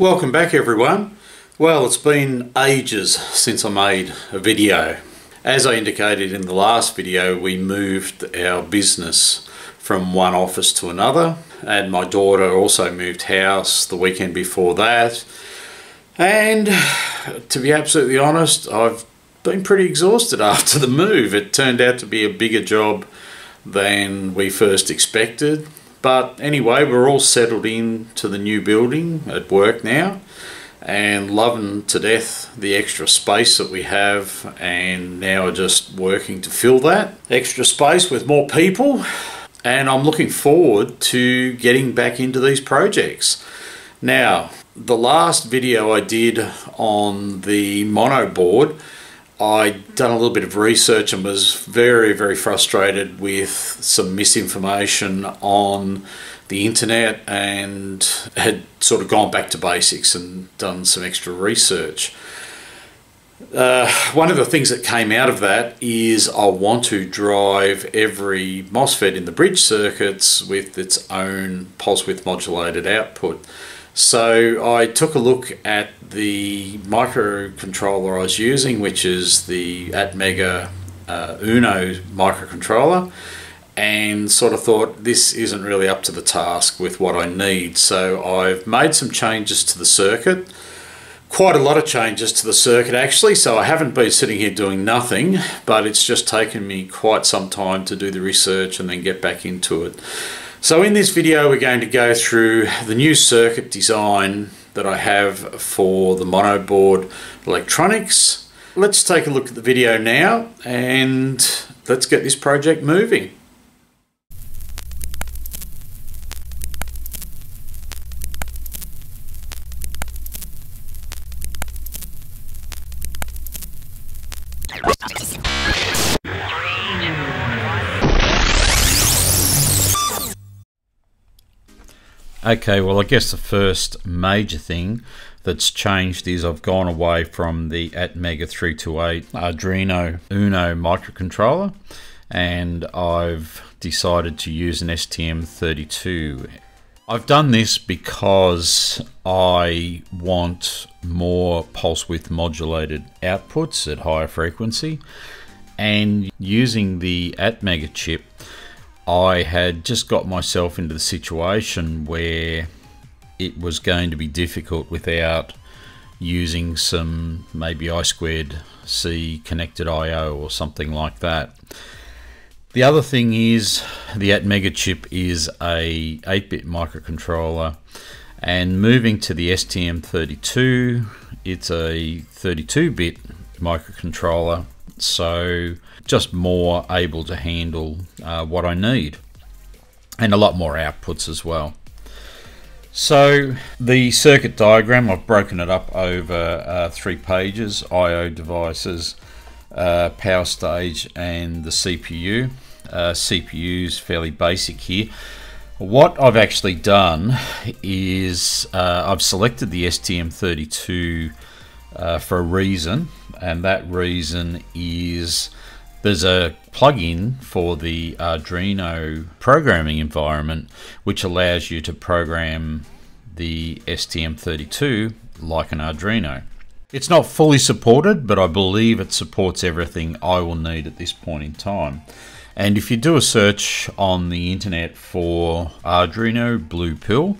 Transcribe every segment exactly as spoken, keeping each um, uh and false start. Welcome back everyone. Well, it's been ages since I made a video. As I indicated in the last video, we moved our business from one office to another, and my daughter also moved house the weekend before that. And to be absolutely honest, I've been pretty exhausted after the move. It turned out to be a bigger job than we first expected. But anyway, we're all settled into the new building at work now and loving to death the extra space that we have, and now are just working to fill that extra space with more people. And I'm looking forward to getting back into these projects. Now, the last video I did on the Monoboard, I'd done a little bit of research and was very, very frustrated with some misinformation on the internet, and had sort of gone back to basics and done some extra research. Uh, one of the things that came out of that is I want to drive every MOSFET in the bridge circuits with its own pulse width modulated output. So I took a look at the microcontroller I was using, which is the ATmega uh, Uno microcontroller, and sort of thought this isn't really up to the task with what I need. So I've made some changes to the circuit, quite a lot of changes to the circuit actually, so I haven't been sitting here doing nothing, but it's just taken me quite some time to do the research and then get back into it. So in this video we're going to go through the new circuit design that I have for the Monoboard Electronics. Let's take a look at the video now and let's get this project moving. Okay, well I guess the first major thing that's changed is I've gone away from the ATmega three twenty-eight Arduino Uno microcontroller, and I've decided to use an S T M thirty-two. I've done this because I want more pulse width modulated outputs at higher frequency, and using the ATmega chip I had just got myself into the situation where it was going to be difficult without using some maybe I two C connected I O or something like that. The other thing is the ATmega chip is a eight bit microcontroller, and moving to the S T M thirty-two, it's a thirty-two bit microcontroller, so just more able to handle uh, what I need, and a lot more outputs as well. So the circuit diagram, I've broken it up over uh, three pages: I O devices, uh, power stage, and the C P U. Uh, C P U's fairly basic here. What I've actually done is uh, I've selected the S T M thirty-two uh, for a reason, and that reason is there's a plug-in for the Arduino programming environment which allows you to program the S T M thirty-two like an Arduino. It's not fully supported, but I believe it supports everything I will need at this point in time. And if you do a search on the internet for Arduino Blue Pill,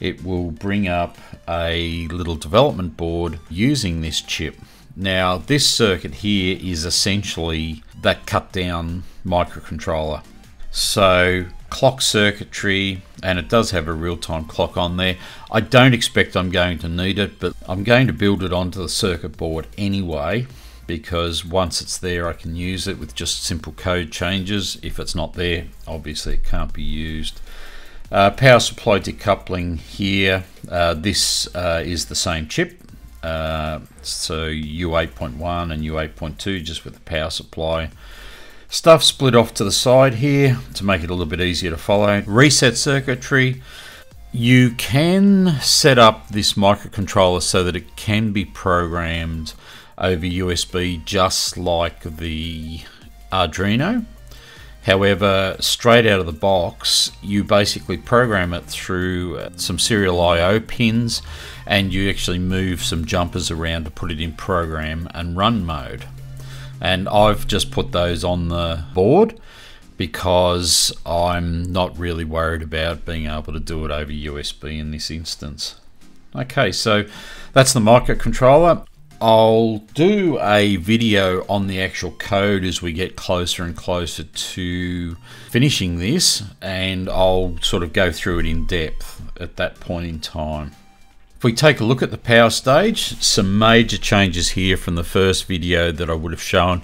it will bring up a little development board using this chip. Now this circuit here is essentially that cut down microcontroller. So clock circuitry, and it does have a real-time clock on there. I don't expect I'm going to need it, but I'm going to build it onto the circuit board anyway, because once it's there I can use it with just simple code changes. If it's not there, obviously it can't be used. Uh, power supply decoupling here, uh, this uh, is the same chip. Uh, so U eight point one and U eight point two, just with the power supply stuff split off to the side here to make it a little bit easier to follow. Reset circuitry. You can set up this microcontroller so that it can be programmed over U S B just like the Arduino. However, straight out of the box, you basically program it through some serial I O pins, and you actually move some jumpers around to put it in program and run mode. And I've just put those on the board because I'm not really worried about being able to do it over U S B in this instance. Okay, so that's the microcontroller. I'll do a video on the actual code as we get closer and closer to finishing this, and I'll sort of go through it in depth at that point in time. If we take a look at the power stage, some major changes here from the first video that I would have shown.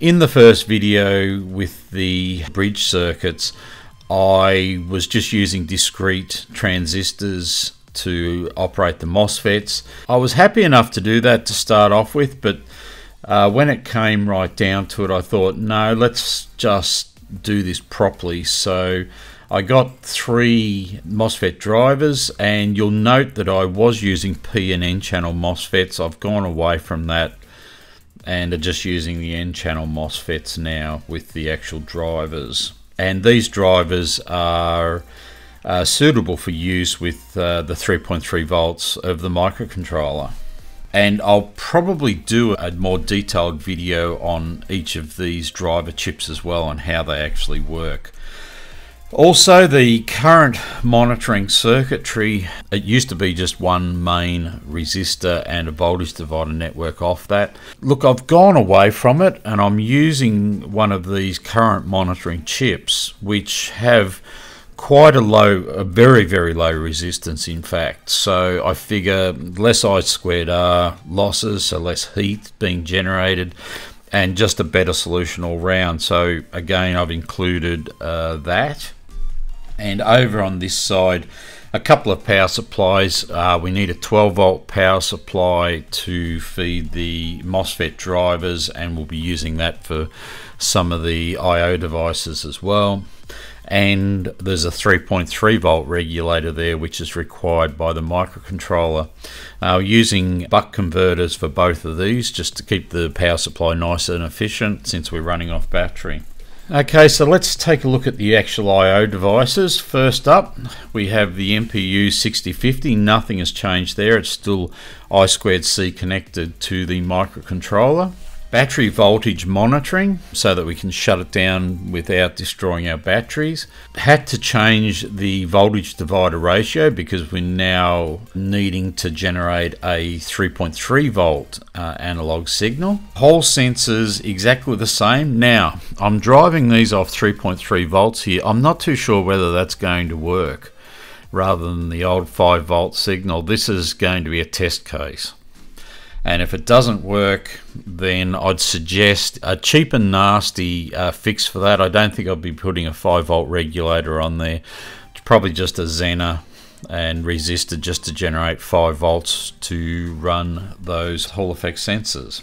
In the first video with the bridge circuits, I was just using discrete transistors to operate the MOSFETs. I was happy enough to do that to start off with, but uh, when it came right down to it, I thought, no, let's just do this properly. So I got three MOSFET drivers, and you'll note that I was using P and N channel MOSFETs. I've gone away from that and are just using the N channel MOSFETs now with the actual drivers. And these drivers are Uh, suitable for use with uh, the three point three volts of the microcontroller. And I'll probably do a more detailed video on each of these driver chips as well and how they actually work. Also, the current monitoring circuitry, it used to be just one main resistor and a voltage divider network off that. Look, I've gone away from it, and I'm using one of these current monitoring chips which have quite a low, a very, very low resistance, in fact. So I figure less I squared R losses, so less heat being generated, and just a better solution all round. So again, I've included uh, that. And over on this side, a couple of power supplies. Uh, we need a twelve volt power supply to feed the MOSFET drivers, and we'll be using that for some of the I O devices as well. And there's a three point three volt regulator there, which is required by the microcontroller. Uh, using buck converters for both of these just to keep the power supply nice and efficient since we're running off battery. Okay, so let's take a look at the actual I O devices. First up, we have the M P U sixty fifty. Nothing has changed there. It's still I two C connected to the microcontroller. Battery voltage monitoring so that we can shut it down without destroying our batteries. Had to change the voltage divider ratio because we're now needing to generate a three point three volt uh, analog signal. Hall sensors exactly the same. Now, I'm driving these off three point three volts here. I'm not too sure whether that's going to work rather than the old five volt signal. This is going to be a test case. And if it doesn't work, then I'd suggest a cheap and nasty uh, fix for that. I don't think I'll be putting a five volt regulator on there. It's probably just a Zener and resistor just to generate five volts to run those Hall effect sensors.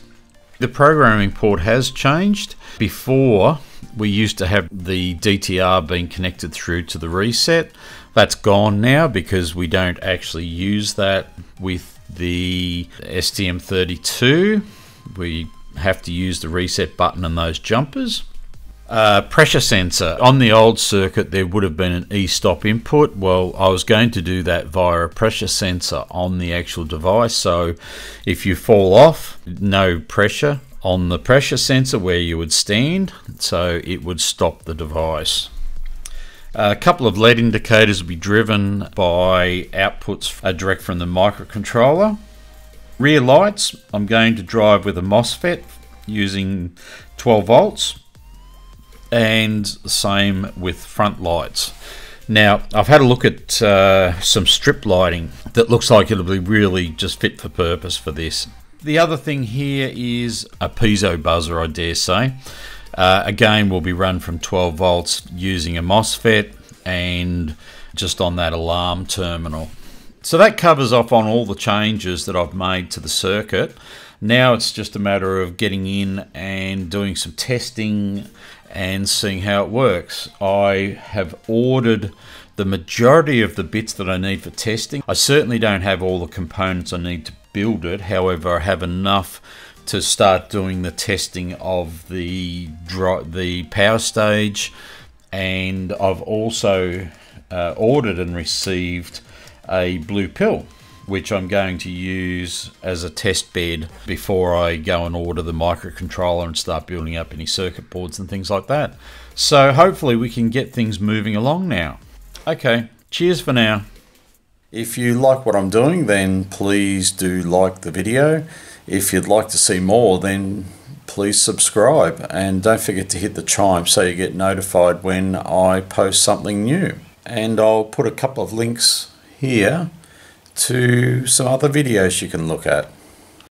The programming port has changed. Before, we used to have the D T R being connected through to the reset. That's gone now because we don't actually use that with the S T M thirty-two. We have to use the reset button and those jumpers. Uh, pressure sensor. On the old circuit there would have been an e-stop input. Well, I was going to do that via a pressure sensor on the actual device, so if you fall off, no pressure on the pressure sensor where you would stand, so it would stop the device. A couple of L E D indicators will be driven by outputs direct from the microcontroller. Rear lights, I'm going to drive with a MOSFET using twelve volts, and the same with front lights. Now, I've had a look at uh, some strip lighting that looks like it'll be really just fit for purpose for this. The other thing here is a piezo buzzer, I dare say. Uh, again, will be run from twelve volts using a MOSFET and just on that alarm terminal. So that covers off on all the changes that I've made to the circuit. Now it's just a matter of getting in and doing some testing and seeing how it works. I have ordered the majority of the bits that I need for testing. I certainly don't have all the components I need to build it. However, I have enough to start doing the testing of the dry, the power stage, and I've also uh, ordered and received a blue pill, which I'm going to use as a test bed before I go and order the microcontroller and start building up any circuit boards and things like that. So hopefully we can get things moving along now. Okay, cheers for now. If you like what I'm doing, then please do like the video. If you'd like to see more, then please subscribe, and don't forget to hit the chime so you get notified when I post something new. And I'll put a couple of links here to some other videos you can look at.